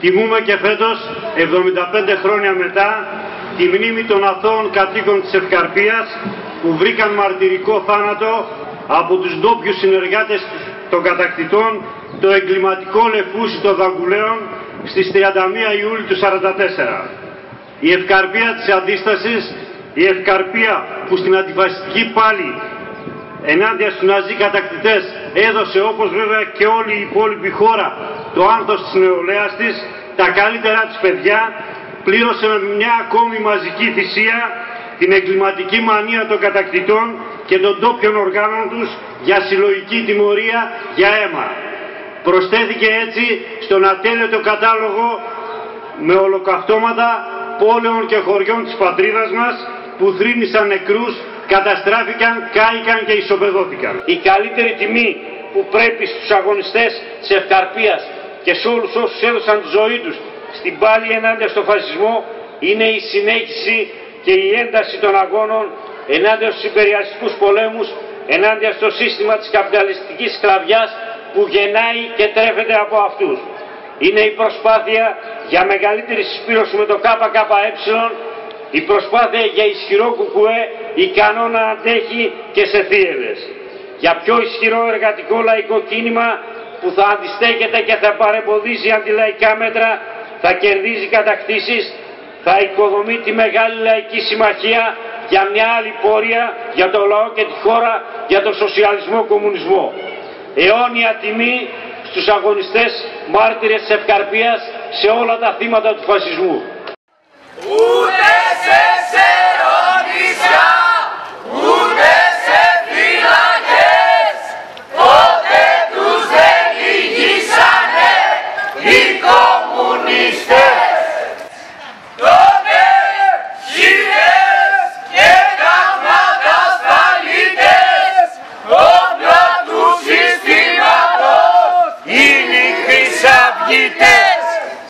Τιμούμε και φέτος, 75 χρόνια μετά, τη μνήμη των αθώων κατοίκων της Ευκαρπίας που βρήκαν μαρτυρικό θάνατο από τους ντόπιους συνεργάτες των κατακτητών το εγκληματικό λεφούσι των Δαγκουλέων στις 31 Ιούλη του 1944. Η Ευκαρπία της Αντίστασης, η Ευκαρπία που στην αντιφασιστική πάλη ενάντια στους ναζί κατακτητές έδωσε, όπως βέβαια και όλη η υπόλοιπη χώρα, το άνθος της νεολαίας της, τα καλύτερα της παιδιά, πλήρωσε με μια ακόμη μαζική θυσία την εγκληματική μανία των κατακτητών και των ντόπιων οργάνων τους για συλλογική τιμωρία, για αίμα. Προσθέθηκε έτσι στον ατέλειωτο κατάλογο με ολοκαυτώματα πόλεων και χωριών της πατρίδας μας που θρήνησαν νεκρούς, καταστράφηκαν, κάηκαν και ισοπεδώθηκαν. Η καλύτερη τιμή που πρέπει στους αγωνιστές της Ευκαρπίας και σε όλους όσους έδωσαν τη ζωή τους στην πάλη ενάντια στο φασισμό είναι η συνέχιση και η ένταση των αγώνων ενάντια στους υπεριαλιστικούς πολέμους, ενάντια στο σύστημα της καπιταλιστικής σκλαβιάς που γεννάει και τρέφεται από αυτούς. Είναι η προσπάθεια για μεγαλύτερη συσπήρωση με το ΚΚΕ, η προσπάθεια για ισχυρό ΚΚΕ ικανό να αντέχει και σε θύελλες. Για πιο ισχυρό εργατικό λαϊκό κίνημα που θα αντιστέκεται και θα παρεμποδίζει αντιλαϊκά μέτρα, θα κερδίζει κατακτήσεις, θα οικοδομεί τη μεγάλη λαϊκή συμμαχία για μια άλλη πορεία για το λαό και τη χώρα, για τον σοσιαλισμό-κομμουνισμό. Αιώνια τιμή στους αγωνιστές μάρτυρες της Ευκαρπίας, σε όλα τα θύματα του φασισμού.